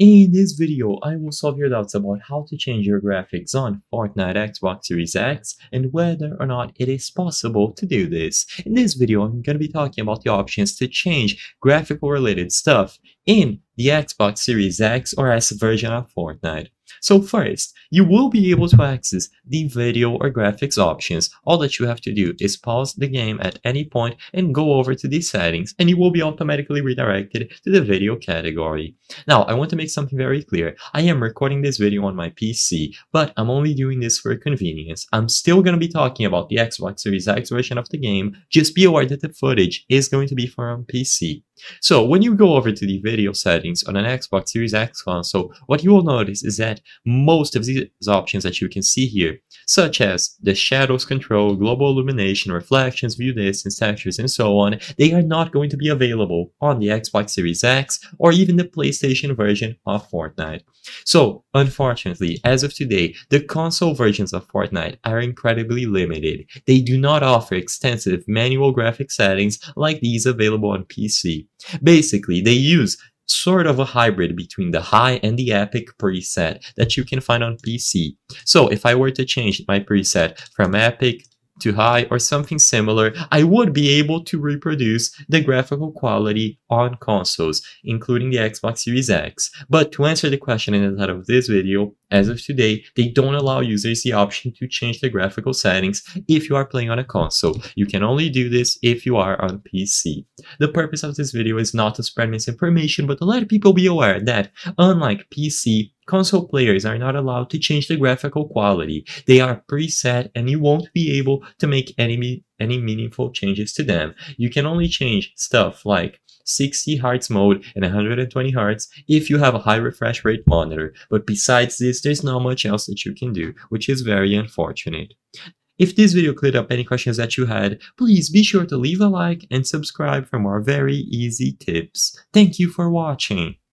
In this video, I will solve your doubts about how to change your graphics on Fortnite Xbox Series X and whether or not it is possible to do this. In this video, I'm going to be talking about the options to change graphical related stuff in the Xbox Series X or S version of Fortnite. So first, you will be able to access the video or graphics options. All that you have to do is pause the game at any point and go over to the settings, and you will be automatically redirected to the video category. Now, I want to make something very clear. I am recording this video on my PC, but I'm only doing this for convenience. I'm still going to be talking about the Xbox Series X version of the game. Just be aware that the footage is going to be from PC. So when you go over to the video settings on an Xbox Series X console, what you will notice is that most of these options that you can see here, such as the shadows control, global illumination, reflections, view distance, textures, and so on, they are not going to be available on the Xbox Series X or even the PlayStation version of Fortnite. So unfortunately, as of today, the console versions of Fortnite are incredibly limited. They do not offer extensive manual graphic settings like these available on PC. Basically, they use sort of a hybrid between the high and the Epic preset that you can find on PC. So if I were to change my preset from Epic to high or something similar, I would be able to reproduce the graphical quality on consoles, including the Xbox Series X. But to answer the question in the title of this video, as of today, they don't allow users the option to change the graphical settings if you are playing on a console. You can only do this if you are on PC. The purpose of this video is not to spread misinformation, but to let people be aware that, unlike PC, console players are not allowed to change the graphical quality. They are preset and you won't be able to make any meaningful changes to them. You can only change stuff like 60 Hz mode and 120 Hz if you have a high refresh rate monitor, but besides this, there's not much else that you can do, which is very unfortunate. If this video cleared up any questions that you had, please be sure to leave a like and subscribe for more very easy tips. Thank you for watching!